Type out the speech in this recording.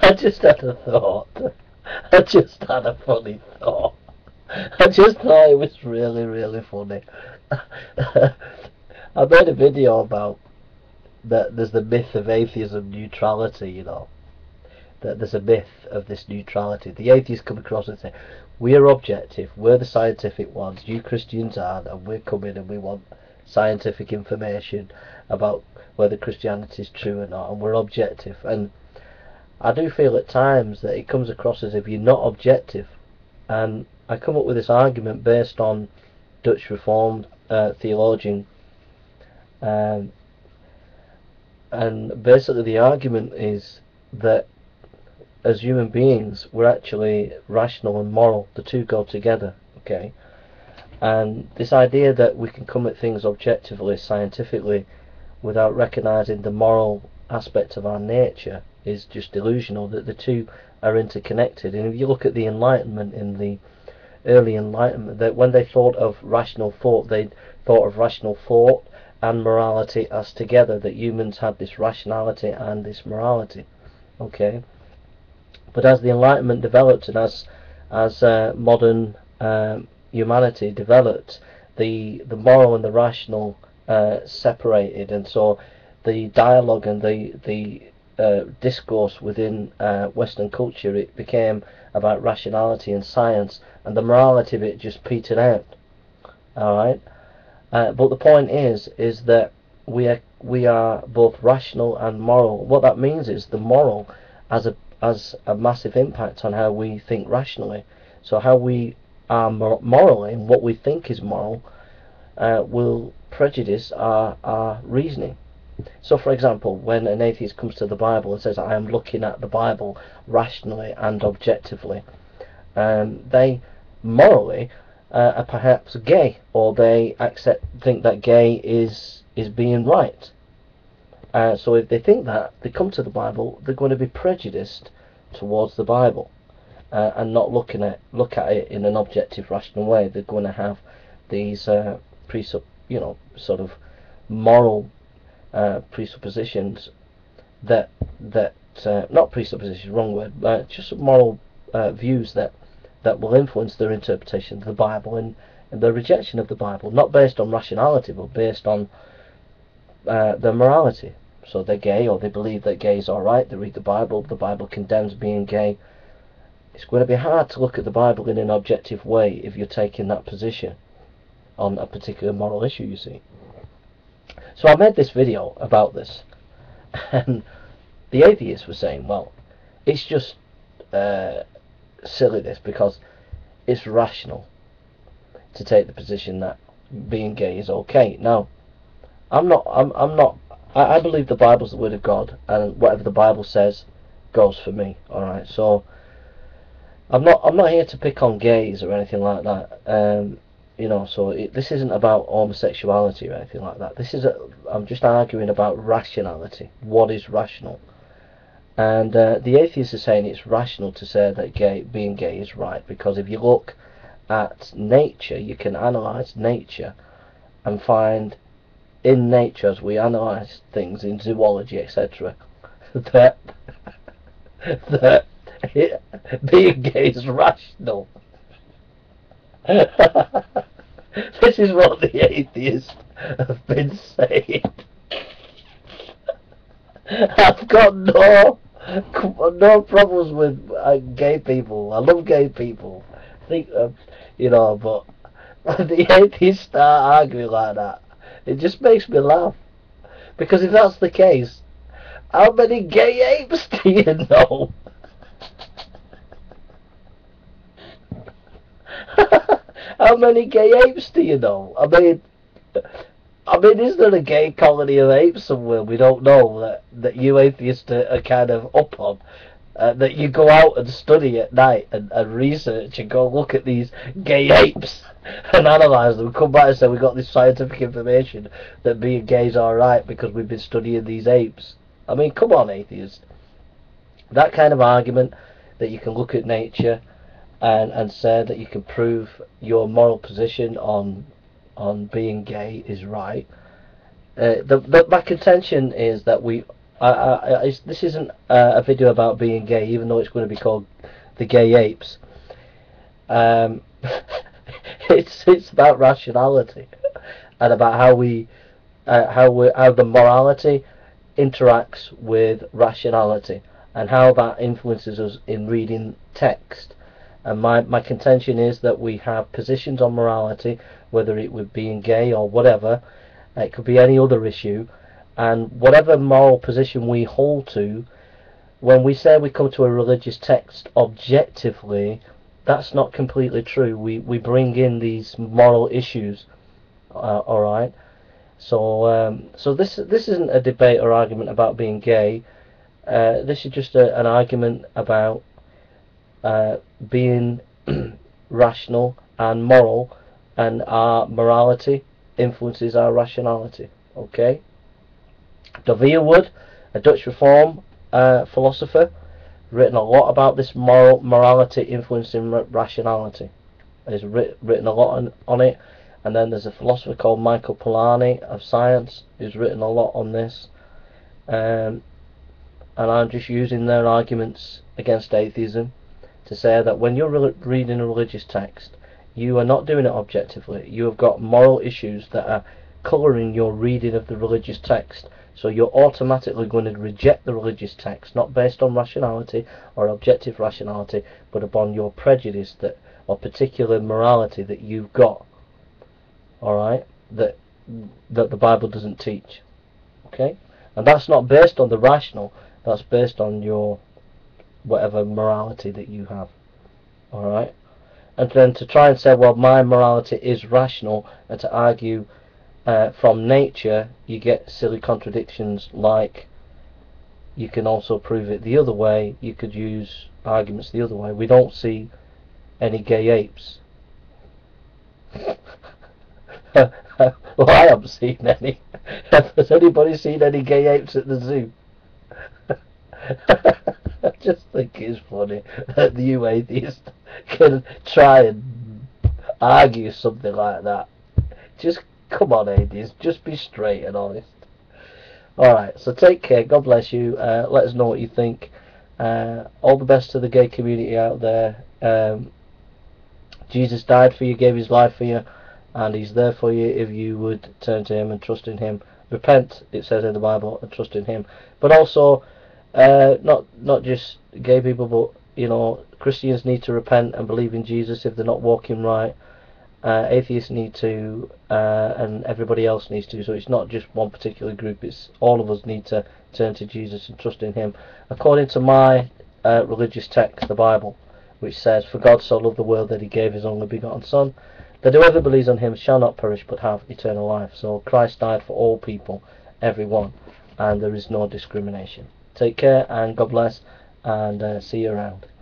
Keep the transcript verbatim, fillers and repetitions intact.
I just had a thought. I just had a funny thought. I just thought it was really, really funny. I made a video about that there's the myth of atheism neutrality, you know. That there's a myth of this neutrality. The atheists come across and say, we are objective, we're the scientific ones, you Christians aren't, and we're coming and we want scientific information about whether Christianity is true or not, and we're objective. And I do feel at times that it comes across as if you're not objective. And I come up with this argument based on Dutch Reformed uh, theologian, um, and basically the argument is that as human beings, we're actually rational and moral. The two go together, okay? And this idea that we can come at things objectively, scientifically, without recognizing the moral aspect of our nature is just delusional, that the two are interconnected. And if you look at the Enlightenment, in the early Enlightenment, that when they thought of rational thought, they thought of rational thought and morality as together, that humans had this rationality and this morality, okay? But as the Enlightenment developed and as as uh, modern um, humanity developed, the the moral and the rational uh, separated, and so the dialogue and the the uh, discourse within uh, Western culture, it became about rationality and science, and the morality of it just petered out. All right, uh, but the point is is that we are we are both rational and moral. What that means is the moral as a has a massive impact on how we think rationally. So how we are mor morally and what we think is moral uh, will prejudice our, our reasoning. So for example, when an atheist comes to the Bible and says, I am looking at the Bible rationally and objectively, um, they morally uh, are perhaps gay, or they accept think that gay is is being right. Uh, so if they think that, they come to the Bible, they're going to be prejudiced towards the Bible uh, and not looking at look at it in an objective, rational way. They're going to have these uh, presupp you know sort of moral uh, presuppositions that that uh, not presuppositions, wrong word, but just moral uh, views that that will influence their interpretation of the Bible and, and their rejection of the Bible, not based on rationality but based on Uh, their morality. So they're gay, or they believe that gay is alright, they read the Bible, the Bible condemns being gay. It's going to be hard to look at the Bible in an objective way if you're taking that position on a particular moral issue, you see. So I made this video about this, and the atheists were saying, well, it's just uh, silliness, because it's rational to take the position that being gay is okay. Now, I'm not, I'm, I'm not, I, I believe the Bible's the Word of God, and whatever the Bible says goes for me, alright? So, I'm not, I'm not here to pick on gays or anything like that, um, you know, so it, this isn't about homosexuality or anything like that. This is, a, I'm just arguing about rationality, what is rational. And uh, the atheists are saying it's rational to say that gay, being gay is right, because if you look at nature, you can analyse nature and find in nature, as we analyse things in zoology, et cetera, that that it, being gay is rational. This is what the atheists have been saying. I've got no no problems with uh, gay people. I love gay people. I think um, you know, but when the atheists start arguing like that, it just makes me laugh, because if that's the case, how many gay apes do you know? How many gay apes do you know? I mean, I mean, is there a gay colony of apes somewhere we don't know that that you atheists are kind of up on? Uh, that you go out and study at night and, and research and go look at these gay apes and analyse them, come back and say we got this scientific information that being gay is alright because we've been studying these apes. I mean, come on, atheists. That kind of argument, that you can look at nature and, and say that you can prove your moral position on on being gay is right, Uh, the, the, my contention is that we, I, I, I, this isn't uh, a video about being gay, even though it's going to be called The Gay Apes. Um, it's it's about rationality and about how we, uh, how we, how the morality interacts with rationality and how that influences us in reading text. And my my contention is that we have positions on morality, whether it would be being gay or whatever. It could be any other issue, and whatever moral position we hold to, when we say we come to a religious text objectively, that's not completely true. We we bring in these moral issues. Uh, all right. So um, so this this isn't a debate or argument about being gay. Uh, this is just a, an argument about uh, being rational and moral, and our morality influences our rationality. Okay. Dooyeweerd, a Dutch reform uh, philosopher, written a lot about this moral morality influencing rationality. He's writ written a lot on, on it. And then there's a philosopher called Michael Polanyi of Science, who's written a lot on this. Um, and I'm just using their arguments against atheism to say that when you're re reading a religious text, you are not doing it objectively. You have got moral issues that are colouring your reading of the religious text. So you're automatically going to reject the religious text, not based on rationality or objective rationality, but upon your prejudice that, or particular morality that you've got. All right, that that the Bible doesn't teach. Okay, and that's not based on the rational. That's based on your whatever morality that you have. All right. And then to try and say, well, my morality is rational, and to argue uh, from nature, you get silly contradictions like you can also prove it the other way, you could use arguments the other way. We don't see any gay apes. Well, I haven't seen any. Has anybody seen any gay apes at the zoo? I just think it's funny that you atheists can try and argue something like that. Just come on, atheists, just be straight and honest. Alright, so take care, God bless you, uh, let us know what you think. Uh, all the best to the gay community out there. Um, Jesus died for you, gave his life for you, and he's there for you if you would turn to him and trust in him. Repent, it says in the Bible, and trust in him. But also, Uh, not not just gay people, but you know, Christians need to repent and believe in Jesus if they're not walking right. Uh, atheists need to, uh, and everybody else needs to. So it's not just one particular group. It's all of us need to turn to Jesus and trust in him, according to my uh, religious text, the Bible, which says, "For God so loved the world that he gave his only begotten Son, that whoever believes on him shall not perish but have eternal life." So Christ died for all people, everyone, and there is no discrimination. Take care and God bless, and uh, see you around.